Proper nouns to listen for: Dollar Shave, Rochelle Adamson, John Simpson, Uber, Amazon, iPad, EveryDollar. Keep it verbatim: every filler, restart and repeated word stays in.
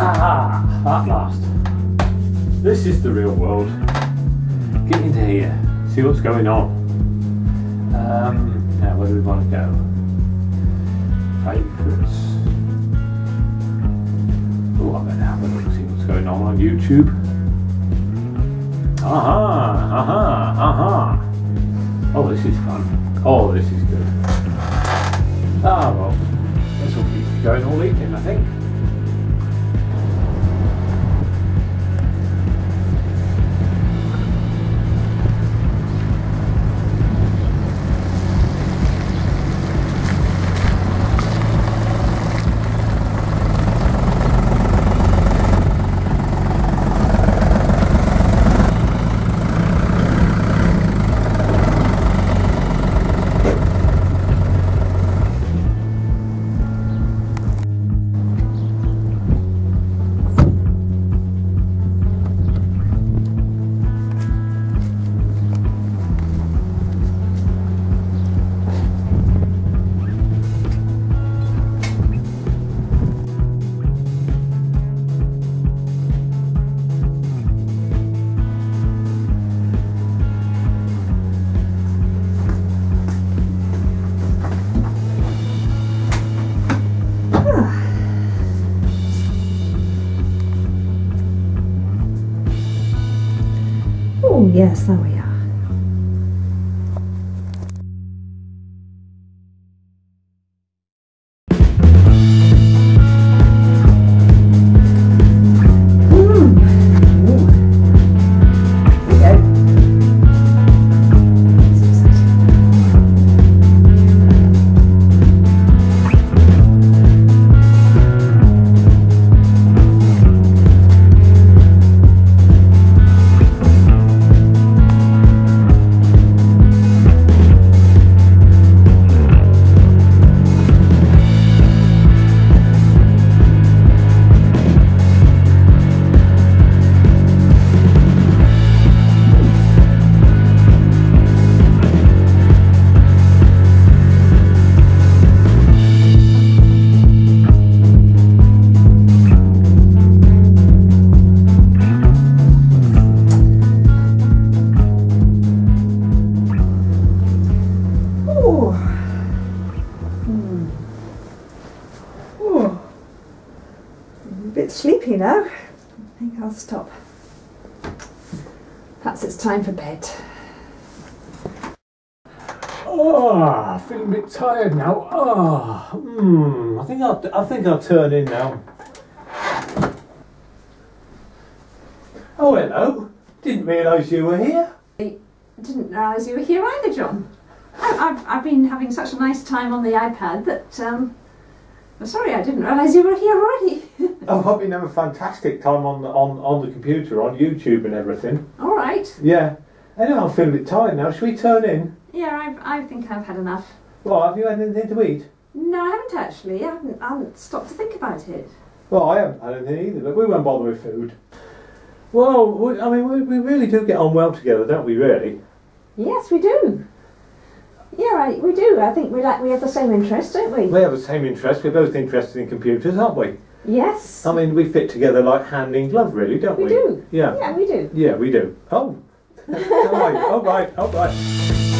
Ah, at last. This is the real world. Get into here, see what's going on. Um, now, where do we want to go? Favorites. Oh, I better have a look, see what's going on on YouTube. Aha, aha, aha. Oh, this is fun. Oh, this is good. Ah, well, this will keep going all evening, I think. Yes, there we are. Sleepy now. I think I'll stop. Perhaps it's time for bed. Ah, oh, feeling a bit tired now. Ah, oh, mm, I think I'll. I think I'll turn in now. Oh, hello. Didn't realise you were here. I didn't realise you were here either, John. I, I've I've been having such a nice time on the iPad that. Um, I'm sorry, I didn't realise you were here already. Oh, I've been having a fantastic time on the, on, on the computer, on YouTube and everything. All right. Yeah. Anyway, I'm feeling a bit tired now. Shall we turn in? Yeah, I've, I think I've had enough. Well, have you had anything to eat? No, I haven't actually. I haven't, I haven't stopped to think about it. Well, I haven't had anything either, but we won't bother with food. Well, we, I mean, we, we really do get on well together, don't we, really? Yes, we do. Yeah, right, we do. I think we like we have the same interest, don't we? We have the same interest. We're both interested in computers, aren't we? Yes. I mean, we fit together like hand in glove, really, don't we? We do. Yeah. Yeah, we do. Yeah, we do. Oh. All right, all right, all right.